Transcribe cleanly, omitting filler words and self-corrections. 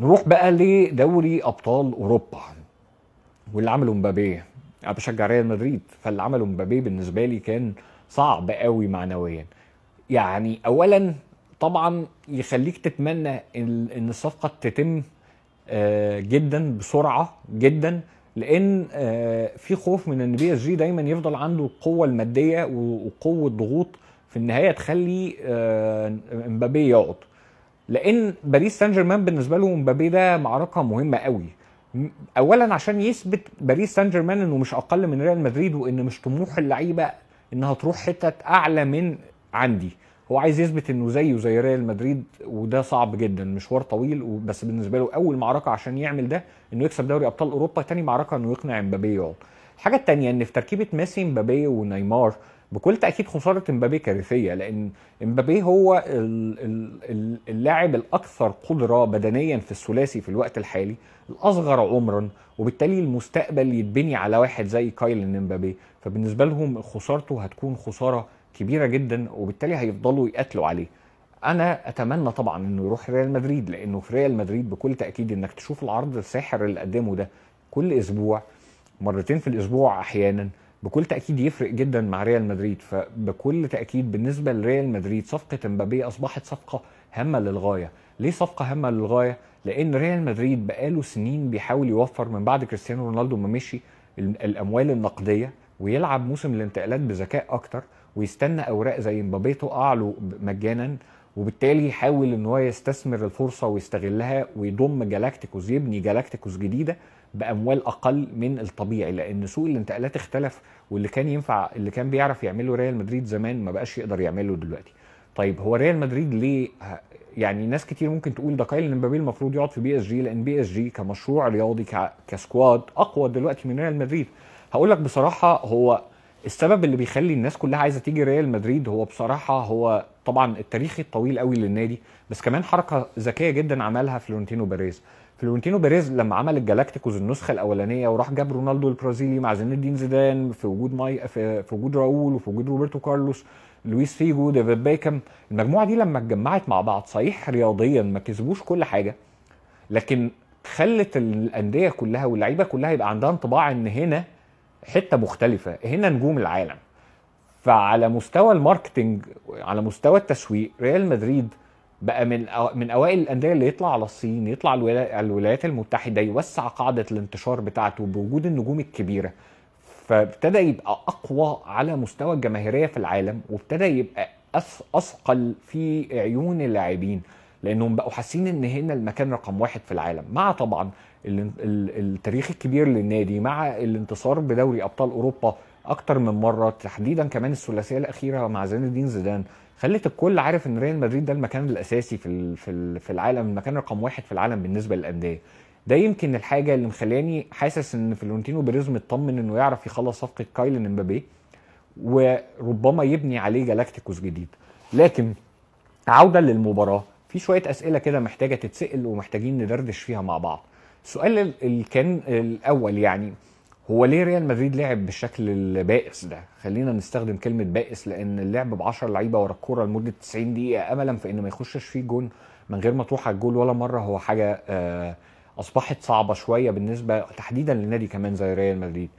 نروح بقى لدوري ابطال اوروبا واللي عمله مبابي. انا بشجع ريال مدريد، فاللي عمله مبابي بالنسبه لي كان صعب قوي معنويا. يعني اولا طبعا يخليك تتمنى ان الصفقه تتم جدا بسرعه جدا، لان في خوف من ان بي اس جي دايما يفضل عنده القوه الماديه وقوه ضغوط في النهايه تخلي مبابي يقعد، لان باريس سان جيرمان بالنسبه له مبابي ده معركه مهمه قوي. اولا عشان يثبت باريس سان جيرمان انه مش اقل من ريال مدريد، وان مش طموح اللعيبه انها تروح حتت اعلى من عندي، هو عايز يثبت انه زيه زي ريال مدريد، وده صعب جدا، مشوار طويل. بس بالنسبه له اول معركه عشان يعمل ده انه يكسب دوري ابطال اوروبا، تاني معركه انه يقنع مبابي يقعد. الحاجه الثانيه ان في تركيبه ميسي مبابي ونيمار بكل تاكيد خساره مبابي كارثيه، لان مبابي هو اللاعب الاكثر قدره بدنيا في الثلاثي في الوقت الحالي، الاصغر عمرا، وبالتالي المستقبل يتبني على واحد زي كايلين مبابي، فبالنسبه لهم خسارته هتكون خساره كبيره جدا، وبالتالي هيفضلوا يقاتلوا عليه. انا اتمنى طبعا انه يروح ريال مدريد، لانه في ريال مدريد بكل تاكيد انك تشوف العرض الساحر اللي قدمه ده كل اسبوع، مرتين في الاسبوع احيانا، بكل تاكيد يفرق جدا مع ريال مدريد. فبكل تاكيد بالنسبه لريال مدريد صفقه مبابي اصبحت صفقه هامه للغايه. ليه صفقه هامه للغايه؟ لان ريال مدريد بقاله سنين بيحاول يوفر من بعد كريستيانو رونالدو ما مشي الاموال النقديه، ويلعب موسم الانتقالات بذكاء اكتر، ويستنى اوراق زي مبابي تقع له مجانا، وبالتالي يحاول ان هو يستثمر الفرصه ويستغلها ويضم جالاكتيكوس، يبني جالاكتيكوس جديده باموال اقل من الطبيعي، لان سوق الانتقالات اختلف، واللي كان ينفع اللي كان بيعرف يعمله ريال مدريد زمان ما بقاش يقدر يعمله دلوقتي. طيب هو ريال مدريد ليه؟ يعني ناس كتير ممكن تقول ده كايلين مبابي المفروض يقعد في بي اس جي، لان بي اس جي كمشروع رياضي كسكواد اقوى دلوقتي من ريال مدريد. هقول لك بصراحه، هو السبب اللي بيخلي الناس كلها عايزه تيجي ريال مدريد هو بصراحه هو طبعا التاريخ الطويل قوي للنادي، بس كمان حركه ذكيه جدا عملها فلورنتينو بيريز. فلورنتينو بيريز لما عمل الجالاكتيكوز النسخه الاولانيه وراح جاب رونالدو البرازيلي مع زين الدين زيدان في وجود راؤول وفي وجود روبرتو كارلوس، لويس فيجو، ديفيد بيكام، المجموعه دي لما اتجمعت مع بعض صحيح رياضيا ما كسبوش كل حاجه، لكن خلت الانديه كلها واللعيبه كلها يبقى عندها انطباع ان هنا حته مختلفه، هنا نجوم العالم. فعلى مستوى الماركتنج، على مستوى التسويق، ريال مدريد بقى من اوائل الانديه اللي يطلع على الصين، يطلع على الولايات المتحده، يوسع قاعده الانتشار بتاعته بوجود النجوم الكبيره، فابتدى يبقى اقوى على مستوى الجماهيريه في العالم، وابتدى يبقى اثقل في عيون اللاعبين، لانهم بقوا حاسين ان هنا المكان رقم واحد في العالم، مع طبعا التاريخ الكبير للنادي، مع الانتصار بدوري ابطال اوروبا اكتر من مره، تحديدا كمان الثلاثيه الاخيره مع زين الدين زيدان، خلت الكل عارف ان ريال مدريد ده المكان الاساسي في العالم، المكان رقم واحد في العالم بالنسبه للانديه. ده يمكن الحاجه اللي مخلاني حاسس ان فلورنتينو بيريز مطمن انه يعرف يخلص صفقه كايلين مبابي، وربما يبني عليه جالاكتيكوس جديد. لكن عوده للمباراه، في شويه اسئله كده محتاجه تتسال ومحتاجين ندردش فيها مع بعض. السؤال اللي كان الاول يعني هو ليه ريال مدريد لعب بالشكل البائس ده؟ خلينا نستخدم كلمه بائس، لان اللعب ب10 لعيبه ورا الكوره لمده 90 دقيقه املا في ان ما يخشش فيه جون من غير ما تروح على الجول ولا مره، هو حاجه اصبحت صعبه شويه بالنسبه تحديدا للنادي كمان زي ريال مدريد.